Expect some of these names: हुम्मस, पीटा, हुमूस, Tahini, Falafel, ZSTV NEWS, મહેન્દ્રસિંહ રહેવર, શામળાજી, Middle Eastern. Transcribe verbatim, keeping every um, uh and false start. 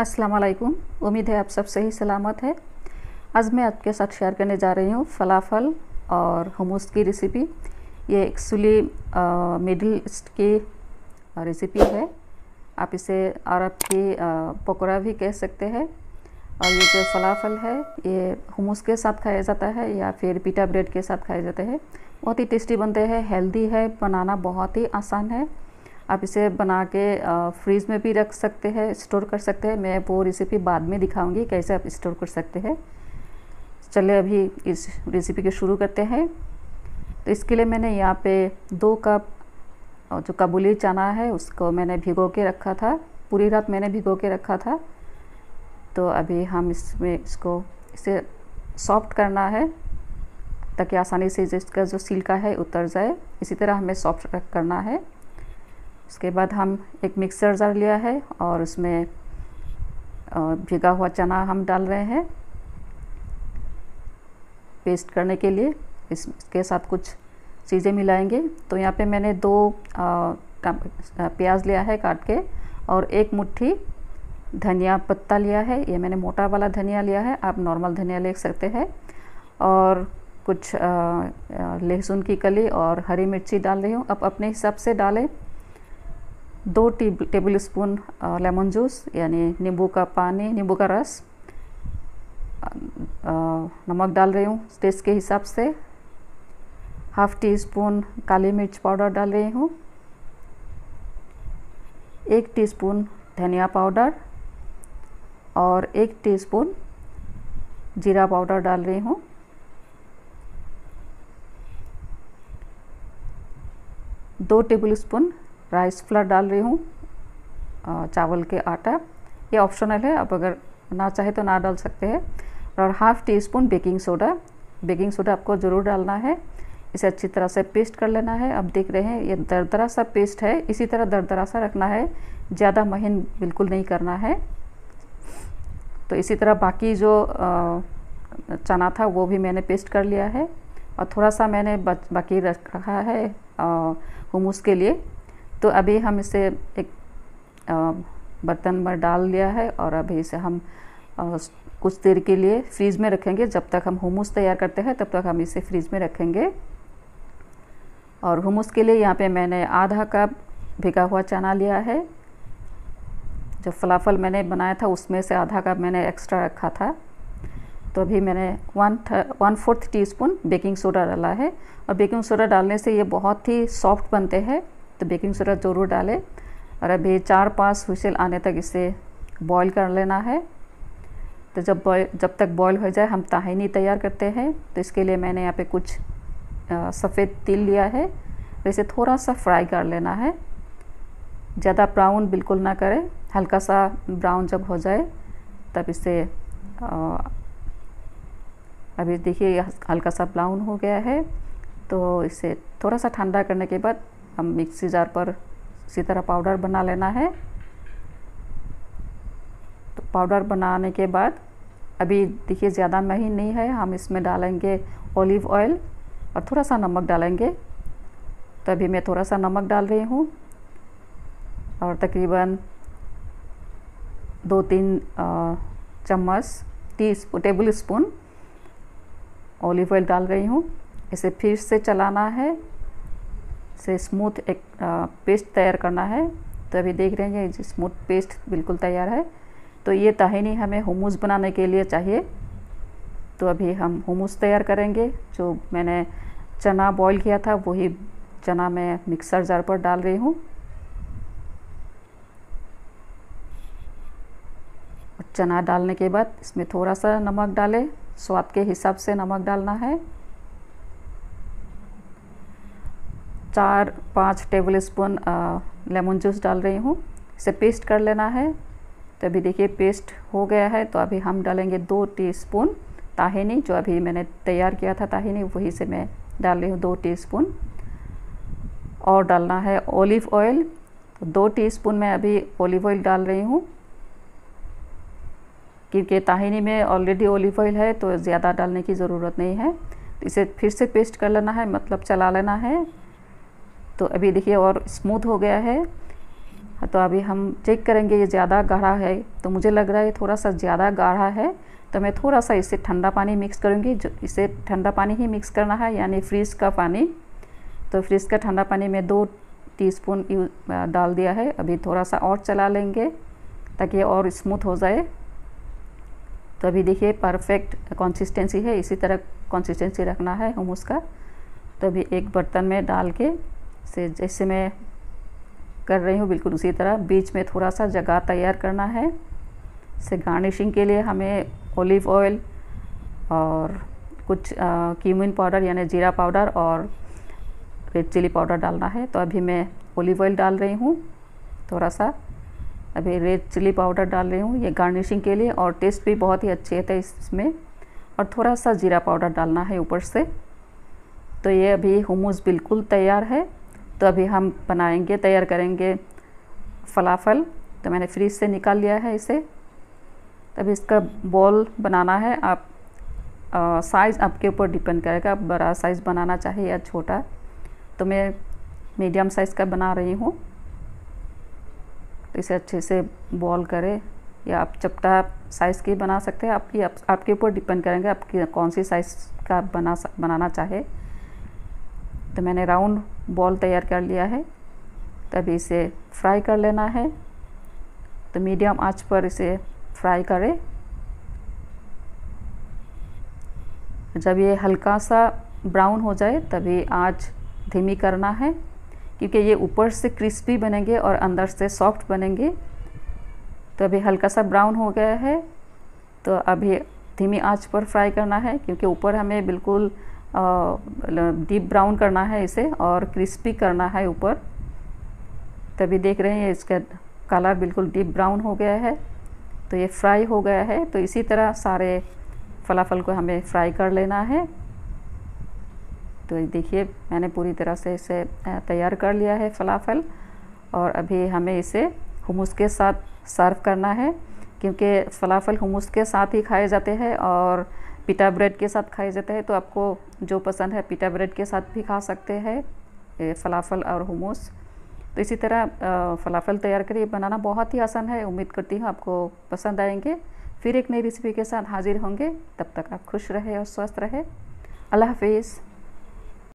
अस्सलाम वालेकुम। उम्मीद है आप सब सही सलामत है। आज मैं आपके साथ शेयर करने जा रही हूँ फलाफल और हुमूस की रेसिपी। ये एक्चुअली मिडिल ईस्ट की रेसिपी है, आप इसे अरब की पकौड़ा भी कह सकते हैं। और ये जो फलाफल है ये हुमूस के साथ खाया जाता है या फिर पीटा ब्रेड के साथ खाया जाता है। बहुत ही टेस्टी बनते हैं, हेल्दी है, बनाना बहुत ही आसान है। आप इसे बना के फ्रीज में भी रख सकते हैं, स्टोर कर सकते हैं। मैं वो रेसिपी बाद में दिखाऊंगी कैसे आप स्टोर कर सकते हैं। चलिए अभी इस रेसिपी को शुरू करते हैं। तो इसके लिए मैंने यहाँ पे दो कप जो काबुली चना है उसको मैंने भिगो के रखा था, पूरी रात मैंने भिगो के रखा था। तो अभी हम इसमें इसको इसे सॉफ्ट करना है ताकि आसानी से इसका जो छिलका है उतर जाए। इसी तरह हमें सॉफ्ट करना है। उसके बाद हम एक मिक्सर जार लिया है और उसमें भिगा हुआ चना हम डाल रहे हैं पेस्ट करने के लिए। इसके साथ कुछ चीज़ें मिलाएंगे। तो यहाँ पे मैंने दो प्याज लिया है काट के और एक मुट्ठी धनिया पत्ता लिया है। ये मैंने मोटा वाला धनिया लिया है, आप नॉर्मल धनिया ले सकते हैं। और कुछ लहसुन की कली और हरी मिर्ची डाल रही हूँ, आप अपने हिसाब से डालें। दो टेबल स्पून लेमन जूस यानी नींबू का पानी, नींबू का रस, नमक डाल रही हूँ टेस्ट के हिसाब से। हाफ टी स्पून काली मिर्च पाउडर डाल रही हूँ, एक टीस्पून धनिया पाउडर और एक टीस्पून जीरा पाउडर डाल रही हूँ। दो टेबलस्पून राइस फ्लोर डाल रही हूँ, चावल के आटा। ये ऑप्शनल है, आप अगर ना चाहे तो ना डाल सकते हैं। और half teaspoon baking soda, baking soda आपको ज़रूर डालना है। इसे अच्छी तरह से पेस्ट कर लेना है। आप देख रहे हैं ये दरदरा सा पेस्ट है, इसी तरह दरदरा सा रखना है, ज़्यादा महीन बिल्कुल नहीं करना है। तो इसी तरह बाकी जो चना था वो भी मैंने पेस्ट कर लिया है और थोड़ा सा मैंने बाकी रख रखा है हुमूस के लिए। तो अभी हम इसे एक बर्तन में डाल लिया है और अभी इसे हम कुछ देर के लिए फ्रीज में रखेंगे। जब तक हम हुमूस तैयार करते हैं तब तक हम इसे फ्रीज में रखेंगे। और हुमूस के लिए यहाँ पे मैंने आधा कप भिगा हुआ चना लिया है, जो फलाफल मैंने बनाया था उसमें से आधा कप मैंने एक्स्ट्रा रखा था। तो अभी मैंने one one fourth teaspoon baking soda डाला है। और बेकिंग सोडा डालने से ये बहुत ही सॉफ्ट बनते हैं, तो बेकिंग सोडा ज़रूर डालें। और अभी चार पाँच व्हिसल आने तक इसे बॉईल कर लेना है। तो जब बॉय जब तक बॉईल हो जाए हम ताहिनी तैयार करते हैं। तो इसके लिए मैंने यहाँ पे कुछ सफ़ेद तिल लिया है, तो इसे थोड़ा सा फ्राई कर लेना है। ज़्यादा ब्राउन बिल्कुल ना करें, हल्का सा ब्राउन जब हो जाए तब इसे आ, अभी देखिए हल्का सा ब्राउन हो गया है। तो इसे थोड़ा सा ठंडा करने के बाद हम मिक्सी जार पर इसी तरह पाउडर बना लेना है। तो पाउडर बनाने के बाद अभी देखिए ज़्यादा महीन नहीं है, हम इसमें डालेंगे ऑलिव ऑयल और थोड़ा सा नमक डालेंगे। तो अभी मैं थोड़ा सा नमक डाल रही हूँ और तकरीबन दो तीन चम्मच teaspoon tablespoon olive oil डाल रही हूँ। इसे फिर से चलाना है, से स्मूथ एक पेस्ट तैयार करना है। तो अभी देख रहे हैं ये स्मूथ पेस्ट बिल्कुल तैयार है। तो ये ताहिनी हमें हुमूस बनाने के लिए चाहिए। तो अभी हम हुमूस तैयार करेंगे। जो मैंने चना बॉईल किया था वही चना मैं मिक्सर जार पर डाल रही हूँ। चना डालने के बाद इसमें थोड़ा सा नमक डालें, स्वाद के हिसाब से नमक डालना है। चार पाँच टेबल स्पून लेमन जूस डाल रही हूँ, इसे पेस्ट कर लेना है। तो अभी देखिए पेस्ट हो गया है। तो अभी हम डालेंगे दो टीस्पून ताहिनी, जो अभी मैंने तैयार किया था ताहिनी वही से मैं डाल रही हूँ दो टीस्पून। और डालना है ऑलिव ऑयल, तो दो टीस्पून मैं अभी ऑलिव ऑयल डाल रही हूँ क्योंकि ताहिनी में ऑलरेडी ऑलिव ऑयल है तो ज़्यादा डालने की ज़रूरत नहीं है। तो इसे फिर से पेस्ट कर लेना है, मतलब चला लेना है। तो अभी देखिए और स्मूथ हो गया है। तो अभी हम चेक करेंगे, ये ज़्यादा गाढ़ा है तो मुझे लग रहा है थोड़ा सा ज़्यादा गाढ़ा है, तो मैं थोड़ा सा इससे ठंडा पानी मिक्स करूँगी। जो इसे ठंडा पानी ही मिक्स करना है, यानी फ्रिज का पानी। तो फ्रिज का ठंडा पानी में दो टीस्पून डाल दिया है। अभी थोड़ा सा और चला लेंगे ताकि और स्मूथ हो जाए। तो अभी देखिए परफेक्ट कंसिस्टेंसी है, इसी तरह कंसिस्टेंसी रखना है हुम्मस का। तो अभी एक बर्तन में डाल के से जैसे मैं कर रही हूँ बिल्कुल उसी तरह बीच में थोड़ा सा जगह तैयार करना है। से गार्निशिंग के लिए हमें ओलिव ऑयल और कुछ क्यूमिन पाउडर यानी जीरा पाउडर और रेड चिली पाउडर डालना है। तो अभी मैं ओलिव ऑयल डाल रही हूँ थोड़ा सा, अभी रेड चिली पाउडर डाल रही हूँ, ये गार्निशिंग के लिए, और टेस्ट भी बहुत ही अच्छे थे इसमें। और थोड़ा सा जीरा पाउडर डालना है ऊपर से। तो ये अभी हुम्मस बिल्कुल तैयार है। तो अभी हम बनाएंगे, तैयार करेंगे फलाफल। तो मैंने फ्रिज से निकाल लिया है इसे। अभी इसका बॉल बनाना है। आप साइज़ आपके ऊपर डिपेंड करेगा, आप बड़ा साइज़ बनाना चाहिए या छोटा। तो मैं मीडियम साइज़ का बना रही हूँ। तो इसे अच्छे से बॉल करें, या आप चपटा साइज़ की बना सकते हैं। आपकी आप, आपके ऊपर डिपेंड करेंगे आपकी कौन सी साइज़ का बना बनाना चाहे। तो मैंने राउंड बॉल तैयार कर लिया है। तभी इसे फ्राई कर लेना है। तो मीडियम आंच पर इसे फ्राई करें। जब ये हल्का सा ब्राउन हो जाए तभी आंच धीमी करना है, क्योंकि ये ऊपर से क्रिस्पी बनेंगे और अंदर से सॉफ्ट बनेंगे। तो अभी हल्का सा ब्राउन हो गया है, तो अभी धीमी आंच पर फ्राई करना है, क्योंकि ऊपर हमें बिल्कुल डीप ब्राउन करना है इसे और क्रिस्पी करना है ऊपर। तभी देख रहे हैं इसका कलर बिल्कुल डीप ब्राउन हो गया है। तो ये फ्राई हो गया है। तो इसी तरह सारे फलाफल को हमें फ्राई कर लेना है। तो देखिए मैंने पूरी तरह से इसे तैयार कर लिया है फलाफल। और अभी हमें इसे हुम्मस के साथ सर्व करना है, क्योंकि फलाफल हुम्मस के साथ ही खाए जाते हैं और पिटा ब्रेड के साथ खाए जाते हैं। तो आपको जो पसंद है पिटा ब्रेड के साथ भी खा सकते हैं फलाफल और हुम्मस। तो इसी तरह फलाफल तैयार करिए, बनाना बहुत ही आसान है। उम्मीद करती हूँ आपको पसंद आएंगे। फिर एक नई रेसिपी के साथ हाजिर होंगे। तब तक आप खुश रहे और स्वस्थ रहे। अल्लाह हाफिज़।